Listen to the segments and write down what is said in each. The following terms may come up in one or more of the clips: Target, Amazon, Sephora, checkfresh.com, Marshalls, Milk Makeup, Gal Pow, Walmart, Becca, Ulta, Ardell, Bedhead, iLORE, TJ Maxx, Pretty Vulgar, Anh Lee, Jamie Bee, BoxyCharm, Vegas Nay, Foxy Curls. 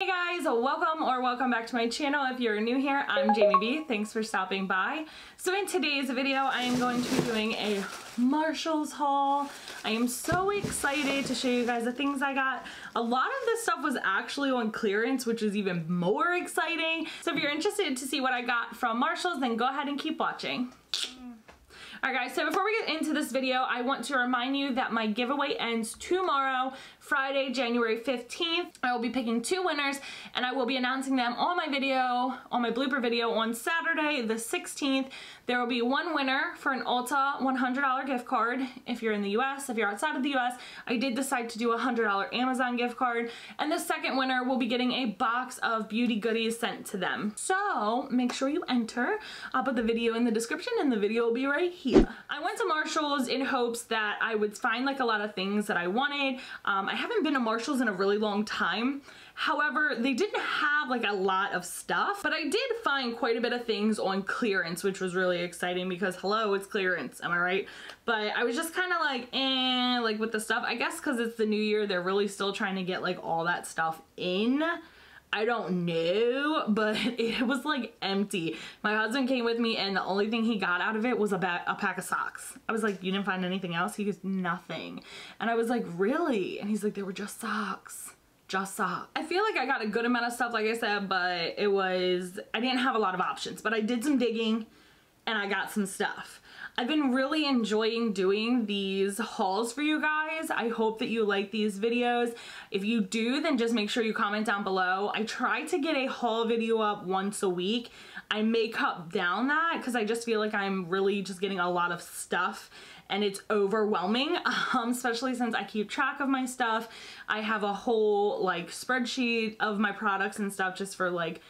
Hey guys, welcome back to my channel. If you're new here, I'm Jamie Bee. Thanks for stopping by. So in today's video, I am going to be doing a Marshalls haul. I am so excited to show you guys the things I got. A lot of this stuff was actually on clearance, which is even more exciting. So if you're interested to see what I got from Marshalls, then go ahead and keep watching. Alright guys, so before we get into this video, I want to remind you that my giveaway ends tomorrow, Friday, January 15th. I will be picking two winners and I will be announcing them on my video, on my blooper video on Saturday the 16th. There will be one winner for an Ulta $100 gift card if you're in the US. If you're outside of the US, I did decide to do a $100 Amazon gift card. And the second winner will be getting a box of beauty goodies sent to them. So make sure you enter. I'll put the video in the description and the video will be right here. I went to Marshalls in hopes that I would find like a lot of things that I wanted. I haven't been to Marshalls in a really long time. However, they didn't have like a lot of stuff, but I did find quite a bit of things on clearance, which was really exciting because hello, it's clearance, am I right? But I was just kind of like, eh, like with the stuff, I guess because it's the new year, they're really still trying to get like all that stuff in. I don't know, but it was like empty. My husband came with me and the only thing he got out of it was a pack of socks. I was like, you didn't find anything else? He goes, nothing. And I was like, really? And he's like, they were just socks. Just socks. I feel like I got a good amount of stuff, like I said, but it was, I didn't have a lot of options, but I did some digging and I got some stuff. I've been really enjoying doing these hauls for you guys. I hope that you like these videos. If you do, then just make sure you comment down below. I try to get a haul video up once a week. I may cut down that because I just feel like I'm really just getting a lot of stuff and it's overwhelming, especially since I keep track of my stuff. I have a whole like spreadsheet of my products and stuff just for like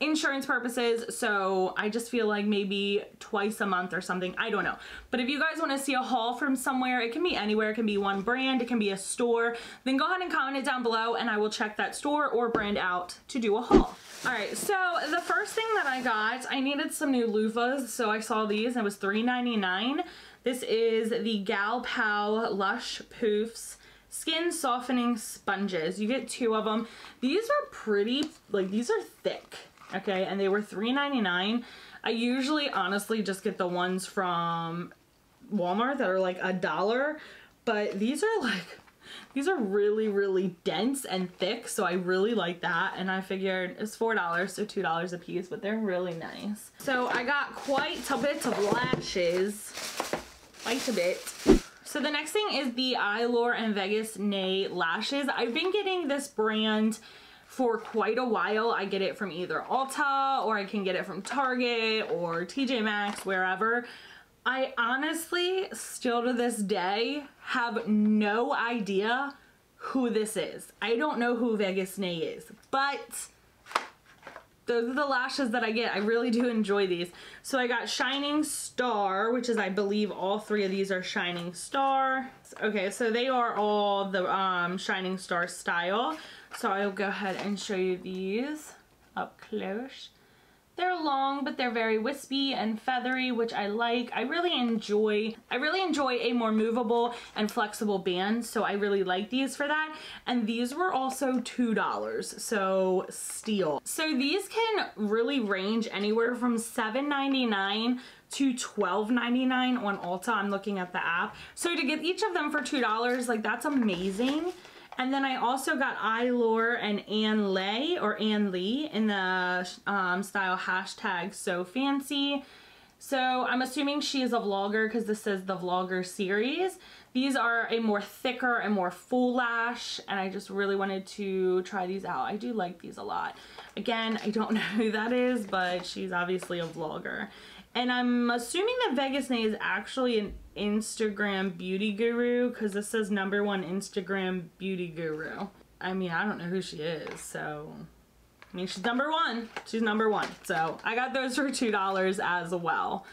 insurance purposes, so I just feel like maybe twice a month or something, I don't know. But if you guys want to see a haul from somewhere, it can be anywhere, it can be one brand, it can be a store, then go ahead and comment it down below and I will check that store or brand out to do a haul. Alright, so the first thing that I got, I needed some new loofahs, so I saw these and it was $3.99. This is the Gal Pow Lush Poofs Skin Softening Sponges. You get two of them. These are pretty, like these are thick. Okay, and they were $3.99. I usually honestly just get the ones from Walmart that are like $1, but these are like, these are really, really dense and thick, so I really like that. And I figured it's $4, so $2 a piece, but they're really nice. So I got quite a bit of lashes, quite a bit. So the next thing is the iLORE and Vegas Nay lashes. I've been getting this brand for quite a while. I get it from either Ulta or I can get it from Target or TJ Maxx, wherever. I honestly still to this day have no idea who this is. I don't know who Vegas Nay is, but those are the lashes that I get. I really do enjoy these. So I got Shining Star, which is, I believe all three of these are Shining Star. Okay, so they are all the Shining Star style. So I'll go ahead and show you these up close. They're long, but they're very wispy and feathery, which I like. I really enjoy a more movable and flexible band, so I really like these for that. And these were also $2, so steal. So these can really range anywhere from $7.99 to $12.99 on Ulta. I'm looking at the app. So to get each of them for $2, like that's amazing. And then I also got iLORE and Anh Lee in the style #SoFancy. So I'm assuming she is a vlogger because this is the vlogger series. These are a more thicker and more full lash, and I just really wanted to try these out. I do like these a lot. Again, I don't know who that is, but she's obviously a vlogger. And I'm assuming that Vegas Nay is actually an Instagram beauty guru because this says #1 Instagram beauty guru. I mean, I don't know who she is, so I mean, she's #1. She's #1. So I got those for $2 as well.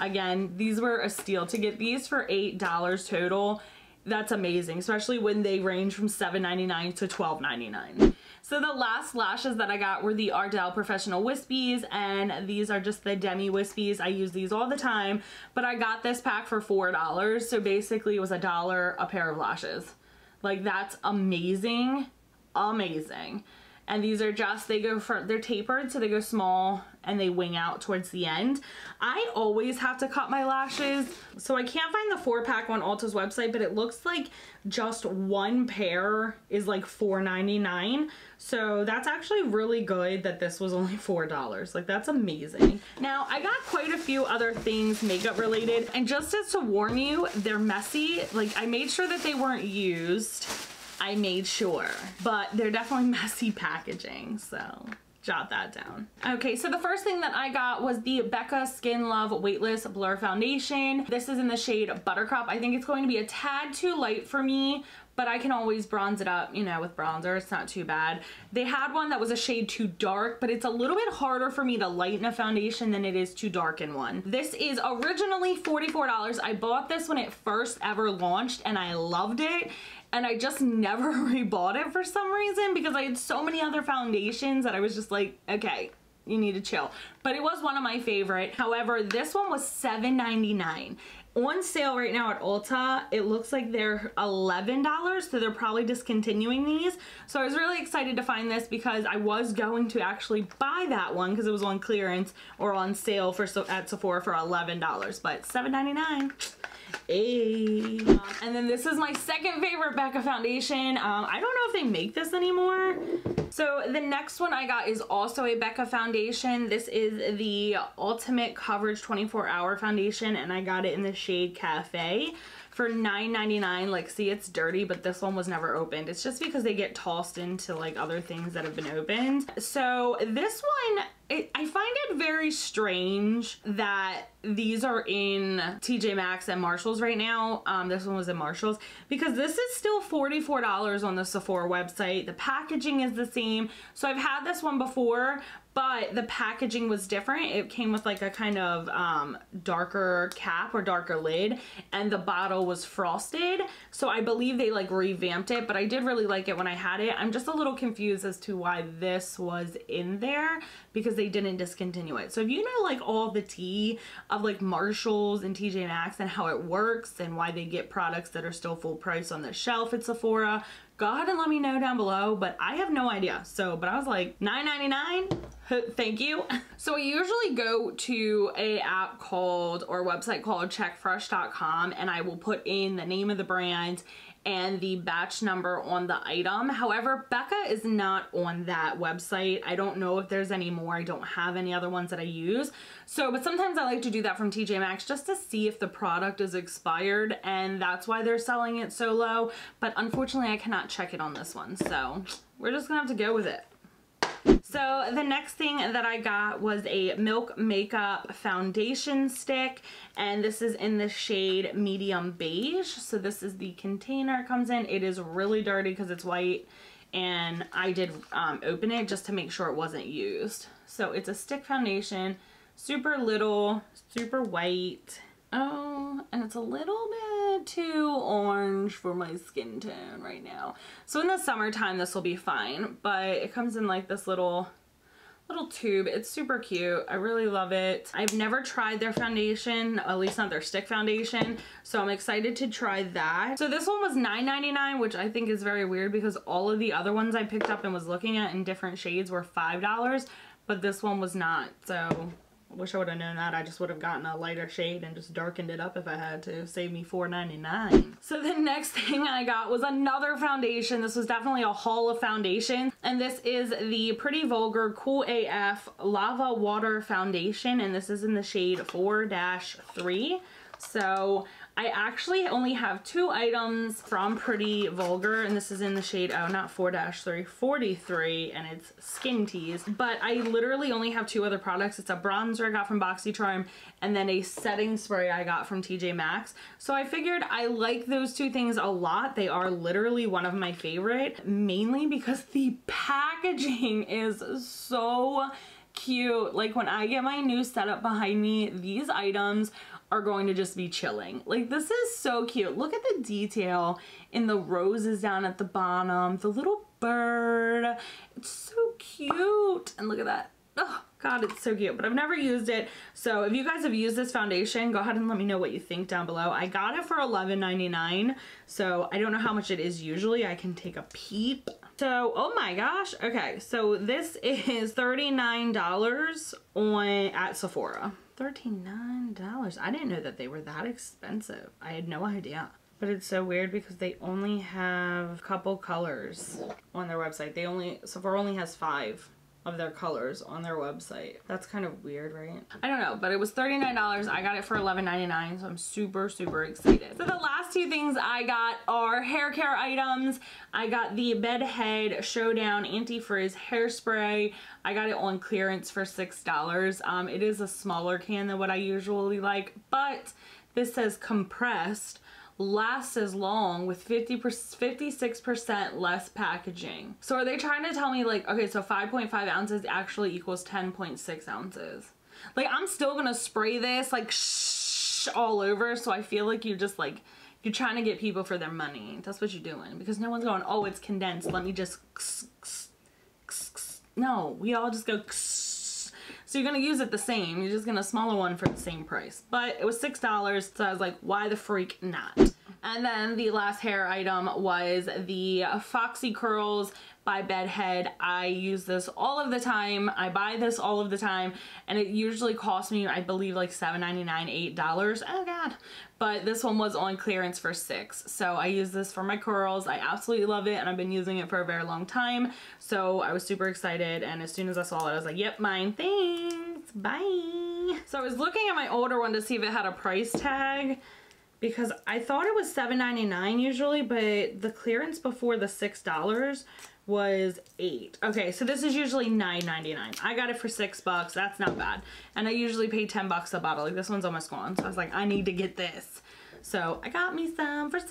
Again, these were a steal. To get these for $8 total, that's amazing, especially when they range from $7.99 to $12.99. So the last lashes that I got were the Ardell Professional Wispies, and these are just the Demi Wispies. I use these all the time, but I got this pack for $4, so basically it was $1 a pair of lashes. Like that's amazing. And these are just, they go from, they're tapered, so they go small and they wing out towards the end. I always have to cut my lashes. So I can't find the 4-pack on Ulta's website, but it looks like just one pair is like $4.99. So that's actually really good that this was only $4. Like, that's amazing. Now, I got quite a few other things makeup related. And just as to warn you, they're messy. Like, I made sure that they weren't used. I made sure, but they're definitely messy packaging, so jot that down. Okay, so the first thing that I got was the Becca Skin Love Weightless Blur Foundation. This is in the shade Buttercup. I think it's going to be a tad too light for me, but I can always bronze it up, you know, with bronzer. It's not too bad. They had one that was a shade too dark, but it's a little bit harder for me to lighten a foundation than it is to darken one. This is originally $44. I bought this when it first ever launched, and I loved it. And I just never rebought it for some reason because I had so many other foundations that I was just like, okay, you need to chill. But it was one of my favorite. However, this one was $7.99. On sale right now at Ulta. It looks like they're $11, so they're probably discontinuing these. So I was really excited to find this because I was going to actually buy that one because it was on clearance or on sale for at Sephora for $11, but $7.99. Hey. And then this is my second favorite Becca foundation. I don't know if they make this anymore. So the next one I got is also a Becca foundation. This is the Ultimate Coverage 24-Hour Foundation, and I got it in the shade Cafe for $9.99. Like, see, it's dirty, but this one was never opened. It's just because they get tossed into like other things that have been opened. So this one, I find it very strange that these are in TJ Maxx and Marshalls right now. This one was in Marshalls because this is still $44 on the Sephora website. The packaging is the same. So I've had this one before, but the packaging was different. It came with like a kind of darker cap or darker lid, and the bottle was frosted. So I believe they like revamped it, but I did really like it when I had it. I'm just a little confused as to why this was in there because they didn't discontinue it. So if you know like all the tea of like Marshalls and TJ Maxx and how it works and why they get products that are still full price on the shelf at Sephora, go ahead and let me know down below, but I have no idea. So, but I was like, $9.99? Thank you. So I usually go to a app called, or a website called checkfresh.com, and I will put in the name of the brand and the batch number on the item. However, Becca is not on that website. I don't know if there's any more. I don't have any other ones that I use. So, but sometimes I like to do that from TJ Maxx just to see if the product is expired, and that's why they're selling it so low. But unfortunately, I cannot check it on this one. So we're just gonna have to go with it. So the next thing that I got was a Milk Makeup foundation stick, and this is in the shade Medium Beige. So this is the container it comes in. It is really dirty because it's white, and I did open it just to make sure it wasn't used. So it's a stick foundation, super little, super white. Oh, and it's a little bit too orange for my skin tone right now. So in the summertime, this will be fine, but it comes in like this little tube. It's super cute. I really love it. I've never tried their foundation, at least not their stick foundation, so I'm excited to try that. So this one was $9.99, which I think is very weird because all of the other ones I picked up and was looking at in different shades were $5, but this one was not, so wish I would have known that. I just would have gotten a lighter shade and just darkened it up if I had to. Save me $4.99. So the next thing I got was another foundation. This was definitely a haul of foundations. And this is the Pretty Vulgar Cool AF Lava Water Foundation. And this is in the shade 4-3. So I actually only have two items from Pretty Vulgar, and this is in the shade, oh, not 4-3, 43, and it's Skin Teas. But I literally only have two other products. It's a bronzer I got from BoxyCharm, and then a setting spray I got from TJ Maxx. So I figured I like those two things a lot. They are literally one of my favorite, mainly because the packaging is so cute. Like, when I get my new setup behind me, these items are going to just be chilling. Like, this is so cute. Look at the detail in the roses down at the bottom, the little bird. It's so cute. And look at that. Oh God, it's so cute, but I've never used it. So if you guys have used this foundation, go ahead and let me know what you think down below. I got it for $11.99, so I don't know how much it is usually. I can take a peep. So, oh my gosh. Okay, so this is $39 at Sephora. $39. I didn't know that they were that expensive. I had no idea. But it's so weird because they only have a couple colors on their website. Sephora only has 5 of their colors on their website. That's kind of weird, right? I don't know, but it was $39. I got it for $11.99, so I'm super, super excited. So the last two things I got are hair care items. I got the Bedhead Showdown Anti-Frizz Hairspray. I got it on clearance for $6. It is a smaller can than what I usually like, but this says compressed, lasts as long with 56% less packaging. So are they trying to tell me, like, okay, so 5.5 ounces actually equals 10.6 ounces. Like, I'm still gonna spray this, like, shh, all over. So I feel like you just, like, you're trying to get people for their money. That's what you're doing, because no one's going, oh, it's condensed, let me just kss, kss, kss, kss. No, we all just go kss. So you're gonna use it the same, you're just gonna smaller one for the same price. But it was $6, so I was like, why the freak not? And then the last hair item was the Foxy Curls by Bedhead. I use this all of the time. I buy this all of the time, and it usually costs me, I believe, like $7.99, $8. Oh God. But this one was on clearance for $6. So I use this for my curls. I absolutely love it, and I've been using it for a very long time. So I was super excited, and as soon as I saw it, I was like, yep, mine, thanks, bye. So I was looking at my older one to see if it had a price tag, because I thought it was $7.99 usually, but the clearance before the $6 was $8. Okay, so this is usually $9.99. I got it for $6. That's not bad. And I usually pay $10 a bottle. Like, this one's almost gone. So I was like, I need to get this. So I got me some for $6.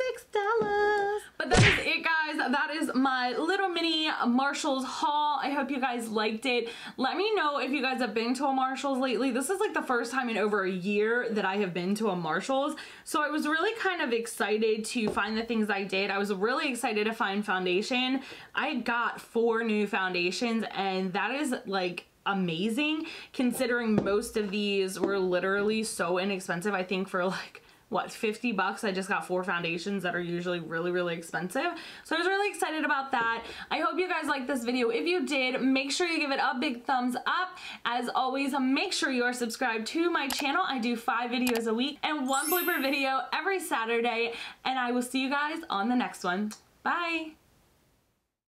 But that is it, guys. That is my little mini Marshalls haul. I hope you guys liked it. Let me know if you guys have been to a Marshalls lately. This is like the first time in over a year that I have been to a Marshalls. So I was really kind of excited to find the things I did. I was really excited to find foundation. I got 4 new foundations, and that is like amazing considering most of these were literally so inexpensive. I think for like, what, $50, I just got 4 foundations that are usually really, really expensive. So I was really excited about that. I hope you guys liked this video. If you did, make sure you give it a big thumbs up. As always, make sure you are subscribed to my channel. I do 5 videos a week and 1 blooper video every Saturday, and I will see you guys on the next one. Bye.